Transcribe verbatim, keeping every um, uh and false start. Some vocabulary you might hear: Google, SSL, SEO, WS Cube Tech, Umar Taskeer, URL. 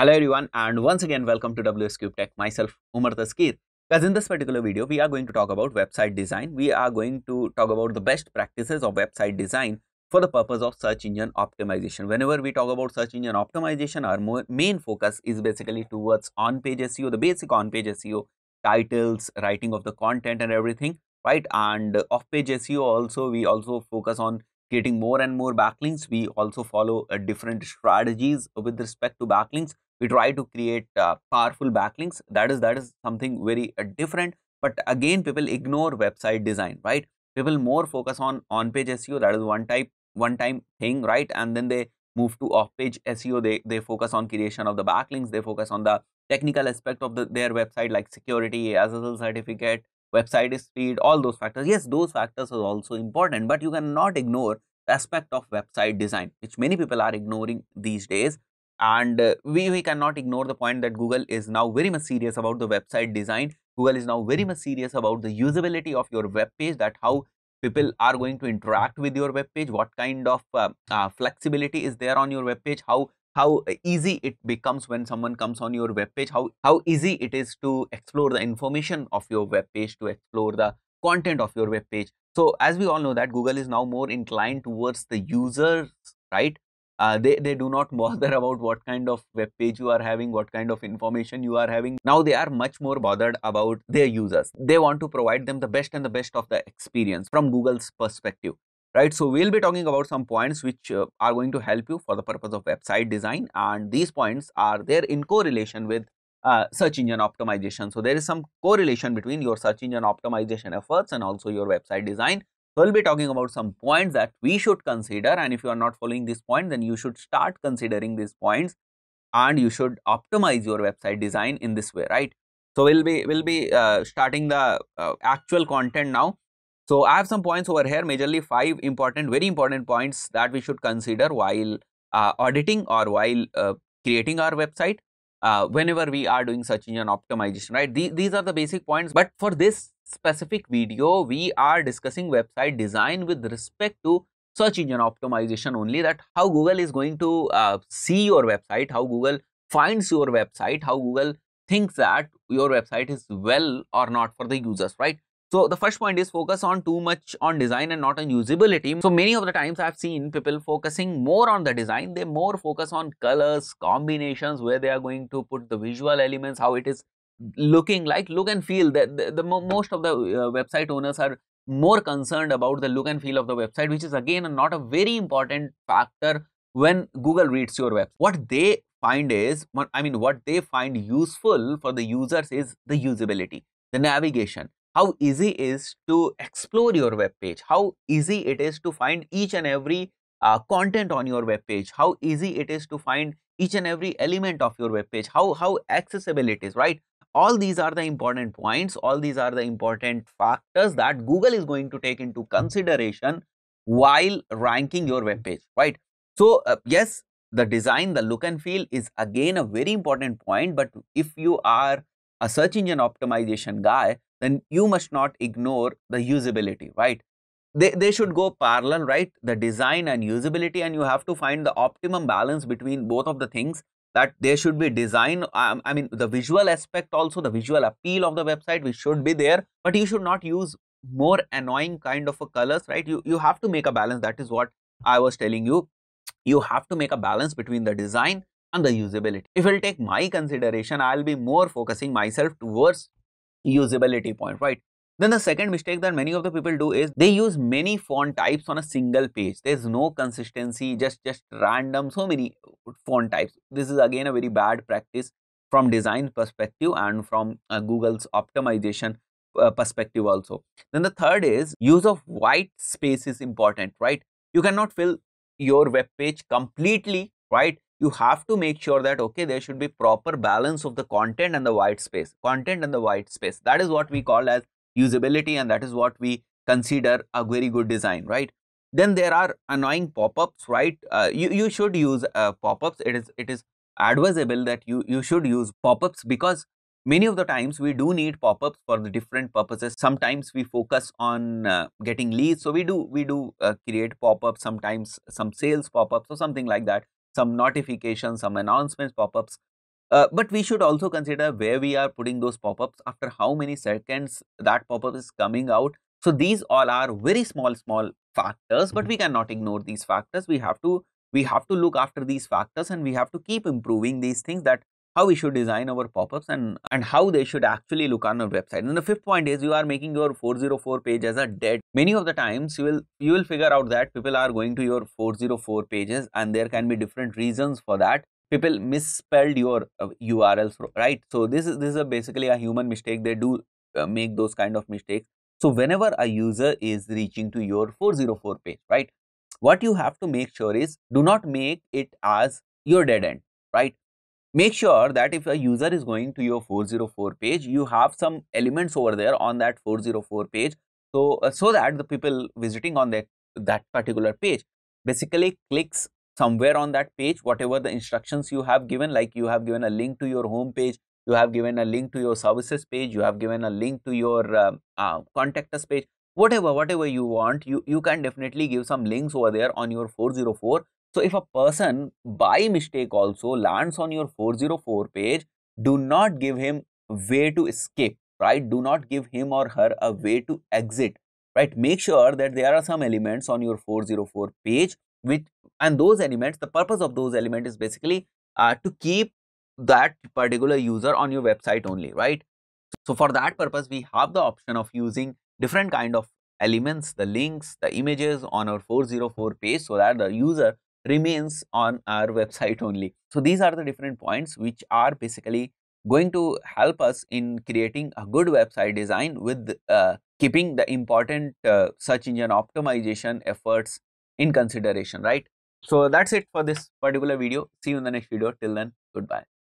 Hello everyone, and once again welcome to W S Cube Tech. Myself Umar Taskeer. Guys, in this particular video we are going to talk about website design. We are going to talk about the best practices of website design for the purpose of search engine optimization. Whenever we talk about search engine optimization, our main focus is basically towards on-page S E O, the basic on-page S E O, titles, writing of the content and everything, right? And off-page S E O also, we also focus on creating more and more backlinks. We also follow uh, different strategies with respect to backlinks. We try to create uh, powerful backlinks. That is, that is something very uh, different. But again, people ignore website design, right? People more focus on on-page S E O. That is one type, one time thing, right? And then they move to off-page S E O. They, they focus on creation of the backlinks. They focus on the technical aspect of the, their website, like security, S S L certificate, website speed, all those factors. Yes, those factors are also important, but you cannot ignore the aspect of website design, which many people are ignoring these days. And uh, we, we cannot ignore the point that Google is now very much serious about the website design. Google is now very much serious about the usability of your web page, that how people are going to interact with your web page, what kind of uh, uh, flexibility is there on your web page, how how easy it becomes when someone comes on your web page, how, how easy it is to explore the information of your web page, to explore the content of your web page. So as we all know that Google is now more inclined towards the users, right? Uh, they, they do not bother about what kind of web page you are having, what kind of information you are having. Now they are much more bothered about their users. They want to provide them the best and the best of the experience from Google's perspective, right? So we'll be talking about some points which uh, are going to help you for the purpose of website design. And these points are there in correlation with uh, search engine optimization. So there is some correlation between your search engine optimization efforts and also your website design. So we'll be talking about some points that we should consider, and if you are not following this point, then you should start considering these points and you should optimize your website design in this way, right? So we'll be we'll be uh, starting the uh, actual content now. So I have some points over here, majorly five important, very important points that we should consider while uh, auditing or while uh, creating our website uh, whenever we are doing search engine optimization, right? These, these are the basic points, but for this specific video we are discussing website design with respect to search engine optimization only, that how Google is going to uh, see your website, how Google finds your website, how Google thinks that your website is well or not for the users, right? So the first point is focus on too much on design and not on usability. So many of the times I have seen people focusing more on the design. They more focus on colors, combinations, where they are going to put the visual elements, how it is looking like, look and feel. That the, the most of the uh, website owners are more concerned about the look and feel of the website, which is again not a very important factor when Google reads your website. What they find is, I mean, what they find useful for the users is the usability, the navigation, how easy it is to explore your web page, how easy it is to find each and every uh, content on your web page, how easy it is to find each and every element of your web page, how how accessible it is, right? All these are the important points, all these are the important factors that Google is going to take into consideration while ranking your web page, right? So uh, yes, the design, the look and feel is again a very important point, but if you are a search engine optimization guy, then you must not ignore the usability, right? They, they should go parallel, right? The design and usability, and you have to find the optimum balance between both of the things. That there should be design, um, I mean the visual aspect also, the visual appeal of the website, which should be there, but you should not use more annoying kind of a colors, right? You, you have to make a balance. That is what I was telling you. You have to make a balance between the design and the usability. If I'll take my consideration, I'll be more focusing myself towards usability point, right? Then the second mistake that many of the people do is they use many font types on a single page. There's no consistency, just, just random, so many font types. This is again a very bad practice from design perspective and from uh, Google's optimization uh, perspective also. Then the third is use of white space is important, right? You cannot fill your web page completely, right? You have to make sure that, okay, there should be proper balance of the content and the white space, content and the white space. That is what we call as usability, and that is what we consider a very good design, right? Then there are annoying pop-ups, right? Uh, you, you should use uh, pop-ups. It is, it is advisable that you, you should use pop-ups, because many of the times we do need pop-ups for the different purposes. Sometimes we focus on uh, getting leads. So we do, we do uh, create pop-ups, sometimes some sales pop-ups or something like that, some notifications, some announcements pop-ups. Uh, but we should also consider where we are putting those pop-ups, after how many seconds that pop-up is coming out. So these all are very small, small factors, but we cannot ignore these factors. We have to, we have to look after these factors, and we have to keep improving these things, that how we should design our pop-ups and, and how they should actually look on our website. And the fifth point is, you are making your four oh four page as a dead. Many of the times you will, you will figure out that people are going to your four oh four pages, and there can be different reasons for that. People misspelled your uh, U R Ls, right? So this is, this is a basically a human mistake. They do uh, make those kind of mistakes. So whenever a user is reaching to your four oh four page, right, what you have to make sure is, do not make it as your dead end, right? Make sure that if a user is going to your four oh four page, you have some elements over there on that four oh four page. So, uh, so that the people visiting on that, that particular page basically clicks somewhere on that page, whatever the instructions you have given, like you have given a link to your home page, you have given a link to your services page, you have given a link to your uh, uh, contact us page, whatever, whatever you want, you, you can definitely give some links over there on your four oh four. So if a person by mistake also lands on your four oh four page, do not give him a way to escape, right? Do not give him or her a way to exit, right? Make sure that there are some elements on your four oh four page, which, and those elements, the purpose of those elements is basically uh, to keep that particular user on your website only, right? So for that purpose, we have the option of using different kind of elements, the links, the images on our four oh four page, so that the user remains on our website only. So these are the different points which are basically going to help us in creating a good website design with uh, keeping the important uh, search engine optimization efforts in consideration, right? So that's it for this particular video. See you in the next video. Till then, goodbye.